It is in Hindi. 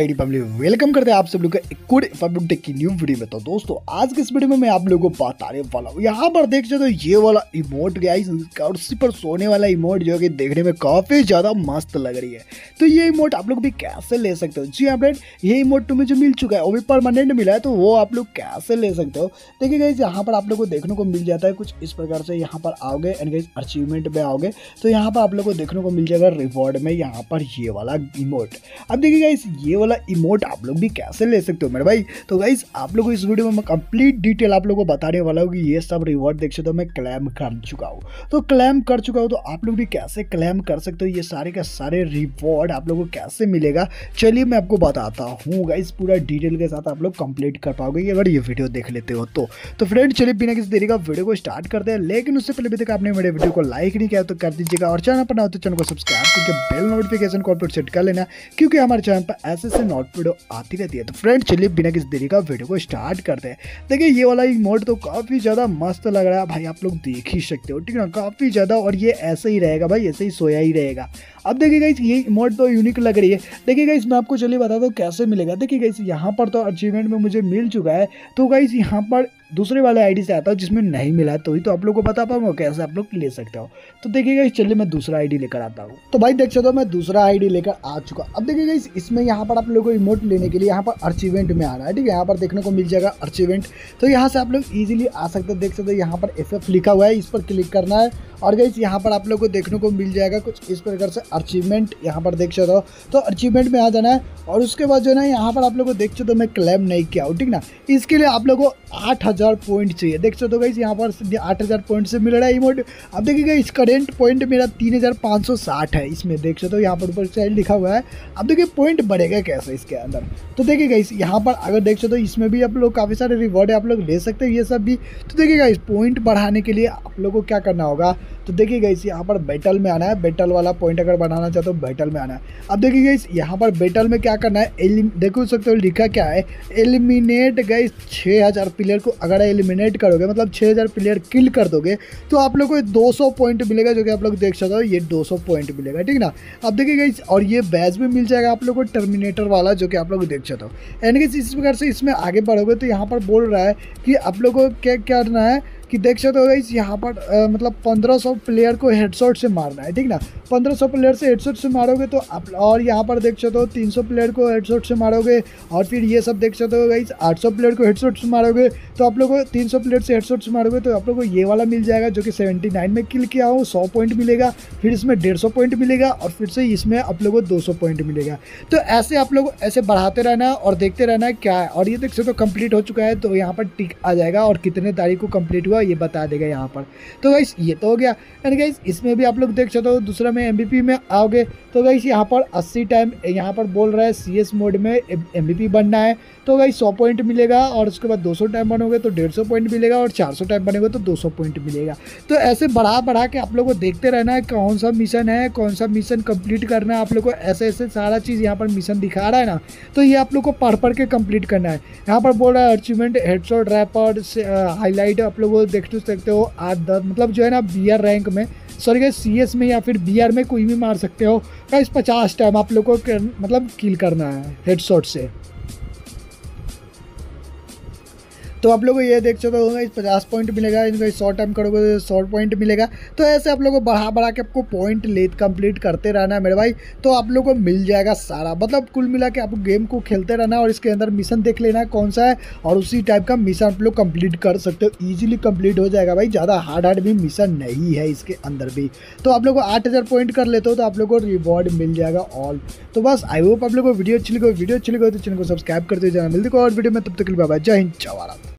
आईडी फैमिली वेलकम करते हैं आप सब लोग का एक और FF2 टेक की न्यू वीडियो में। तो दोस्तों आज के इस वीडियो में मैं आप लोगों को बताने वाला हूँ, यहाँ पर देख सकते हो ये वाला इमोट गाइस, कुर्सी पर सोने वाला इमोट जो कि देखने में काफ़ी ज़्यादा मस्त लग रही है। तो ये इमोट आप लोग भी कैसे ले सकते हो, जी हाँ फ्रेंड, ये इमोट तुम्हें जो मिल चुका है वो भी परमानेंट मिला है, तो वो आप लोग कैसे ले सकते हो। देखिए गाइस यहाँ पर आप लोग को देखने को मिल जाता है कुछ इस प्रकार से, यहाँ पर आओगे एंड गाइस अचीवमेंट में आओगे तो यहाँ पर आप लोग को देखने को मिल जाएगा रिवॉर्ड में यहाँ पर ये वाला इमोट। अब देखिए गाइस ये वाला इमोट आप लोग भी कैसे ले सकते हो मेरे भाई। तो गाइस आप लोगों को इस वीडियो में मैं कंप्लीट डिटेल आप लोगों को बताने वाला हूँ कि ये सब रिवॉर्ड देख सकते हो मैं क्लेम कर चुका हूँ, तो क्लेम कर चुका हूँ, तो आप लोग भी कैसे क्लेम कर सकते हो, ये सारे का सारे रिवॉर्ड आप लोगों को कैसे मिलेगा चलिए मैं आपको बताता हूँ गाइस, पूरा डिटेल के साथ आप लोग कंप्लीट कर पाओगे अगर ये वीडियो देख लेते हो तो फ्रेंड चलिए बिना किसी देरी का वीडियो को स्टार्ट करते हैं। लेकिन उससे पहले भी तक आपने मेरे वीडियो को लाइक नहीं किया तो कर दीजिएगा, और चैनल पर ना हो तो चैनल को सब्सक्राइब करके बेल नोटिफिकेशन को सेट कर लेना, क्योंकि हमारे चैनल पर ऐसे से नोट वीडियो आती रहती है। तो फ्रेंड चलिए बिना किसी देरी का वीडियो को स्टार्ट करते हैं। देखिए ये वाला इमोट तो काफ़ी ज़्यादा मस्त लग रहा है भाई, आप लोग देख ही सकते हो, ठीक है ना, काफ़ी ज़्यादा, और ये ऐसे ही रहेगा भाई, ऐसे ही सोया ही रहेगा। अब देखिए गाइस ये इमोट तो यूनिक लग रही है। देखिए गाइस मैं आपको चलिए बताता हूँ कैसे मिलेगा। देखिए गाइस यहाँ पर तो अचीवमेंट में मुझे मिल चुका है, तो गाइस यहाँ पर दूसरे वाले आईडी से आता हूँ जिसमें नहीं मिला है, तो ही तो आप लोग को बता पाऊंगा कैसे आप लोग ले सकते हो। तो देखिएगा इस चलिए मैं दूसरा आईडी लेकर आता हूँ। तो भाई देख सकते हो मैं दूसरा आईडी लेकर आ चुका। अब देखिएगा इसमें यहाँ पर आप लोगों को इमोट लेने के लिए यहाँ पर अचीवमेंट में आना है, ठीक है, यहाँ पर देखने को मिल जाएगा अचीवमेंट, तो यहाँ से आप लोग ईजिली आ सकते हो। देख सकते हो यहाँ पर FF लिखा हुआ है, इस पर क्लिक करना है और गाइस यहाँ पर आप लोग को देखने को मिल जाएगा कुछ इस प्रकार से अचीवमेंट, यहाँ पर देख सकते हो। तो अचीवमेंट में आ जाना है और उसके बाद जो है ना यहाँ पर आप लोग को देख सकते हो मैं क्लेम नहीं किया हूँ, ठीक ना, इसके लिए आप लोग को 8000 पॉइंट चाहिए। देख सकते हो गाइस यहाँ पर 8000 पॉइंट से मिल रहा है इमोट। अब देखिएगा इस करेंट पॉइंट मेरा 3560 है, इसमें देख सकते हो यहाँ पर ऊपर साइड लिखा हुआ है। अब देखिए पॉइंट बढ़ेगा कैसे इसके अंदर, तो देखिएगा इस यहाँ पर अगर देख सकते हो इसमें भी आप लोग काफ़ी सारे रिवॉर्ड है, आप लोग ले सकते हो ये सब भी। तो देखिएगा इस पॉइंट बढ़ाने के लिए आप लोग को क्या करना होगा, तो देखिएगा इस यहाँ पर बैटल में आना है, बैटल वाला पॉइंट अगर बढ़ाना चाहते हो बैटल में आना है। अब देखिएगा इस यहाँ पर बैटल में क्या करना है, देख सकते हो लिखा क्या है, एलिमिनेट गाइस 6000 प्लेयर को अगर एलिमिनेट करोगे मतलब 6000 प्लेयर किल कर दोगे तो आप लोग को 200 पॉइंट मिलेगा, जो कि आप लोग देख सकते हो ये 200 पॉइंट मिलेगा, ठीक ना। अब देखिएगा इस और ये बैच भी मिल जाएगा आप लोग को टर्मिनेटर वाला, जो कि आप लोग देख सकते हो। यानी कि इस प्रकार से इसमें आगे बढ़ोगे तो यहाँ पर बोल रहा है कि आप लोग को क्या करना है कि देख सकते हो गाइस यहाँ पर मतलब 1500 प्लेयर को हेडशॉट से मारना है, ठीक ना, 1500 प्लेयर से हेडशॉट से मारोगे तो आप, और यहाँ पर देख सकते हो 300 प्लेयर को हेडशॉट से मारोगे, और फिर ये सब देख सकते हो गाइस 800 प्लेयर को हेडशॉट से मारोगे तो आप लोगों को 300 प्लेयर से हेडशॉट से मारोगे तो आप लोगों को ये वाला मिल जाएगा, जो कि 79 में किल किया हूँ, 100 पॉइंट मिलेगा, फिर इसमें 150 पॉइंट मिलेगा, और फिर से इसमें आप लोगों को 200 पॉइंट मिलेगा। तो ऐसे आप लोग ऐसे बढ़ाते रहना और देखते रहना क्या है। और ये देख सकते हो कंप्लीट हो चुका है, तो यहाँ पर टिक आ जाएगा और कितने तारीख को कंप्लीट हुआ ये बता देगा यहाँ पर। तो गाइस ये तो हो गया। एंड गाइस इसमें भी आप लोग देख सकते हो दूसरा में MVP में आओगे तो गाइस यहाँ पर 80 टाइम यहाँ पर बोल रहा है CS मोड में MVP बनना है, तो गाइस 100 पॉइंट मिलेगा, और उसके बाद 200 टाइम बनोगे तो 150 पॉइंट मिलेगा, और 400 टाइम बनेगा तो 200 पॉइंट मिलेगा। तो ऐसे बढ़ा बढ़ा के आप लोग को देखते रहना है कौन सा मिशन है, कौन सा मिशन कंप्लीट करना है, आप लोग को ऐसे ऐसे सारा चीज़ यहाँ पर मिशन दिखा रहा है ना, तो ये आप लोग को पढ़ के कंप्लीट करना है। यहाँ पर बोल रहा है अचीवमेंट हेडशॉट रैपर हाईलाइट आप लोग देख सकते हो 8-10 मतलब जो है ना BR रैंक में, सॉरी गाइस CS में या फिर BR में कोई भी मार सकते हो गाइस। 50 टाइम आप लोग को मतलब किल करना है हेडशॉट से, तो आप लोगों को ये देख सकते हो गाइस 50 पॉइंट मिलेगा, इनको 100 टाइम करोगे तो 100 पॉइंट मिलेगा। तो ऐसे आप लोगों को बढ़ा बढ़ा के आपको पॉइंट लेट कंप्लीट करते रहना है मेरे भाई, तो आप लोगों को मिल जाएगा सारा, मतलब कुल मिला के आप गेम को खेलते रहना और इसके अंदर मिशन देख लेना कौन सा है, और उसी टाइप का मिशन आप लोग कंप्लीट कर सकते हो, ईजिली कंप्लीट हो जाएगा भाई, ज़्यादा हार्ड भी मिशन नहीं है इसके अंदर भी। तो आप लोग को 8000 पॉइंट कर लेते हो तो आप लोग को रिवॉर्ड मिल जाएगा ऑल। तो बस आई होप आप लोग को वीडियो अच्छी लगी, तो चैनल को सब्सक्राइब करते हो, जाना मिलती को और वीडियो में, तब तक के लिए बाय बाय, जय हिंद, जय भारत।